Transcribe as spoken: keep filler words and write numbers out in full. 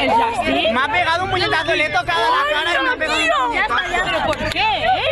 ¿El Justin? Me ha pegado un puñetazo, le he tocado la cara y me ha pegado un puñetazo. ¿Pero por qué?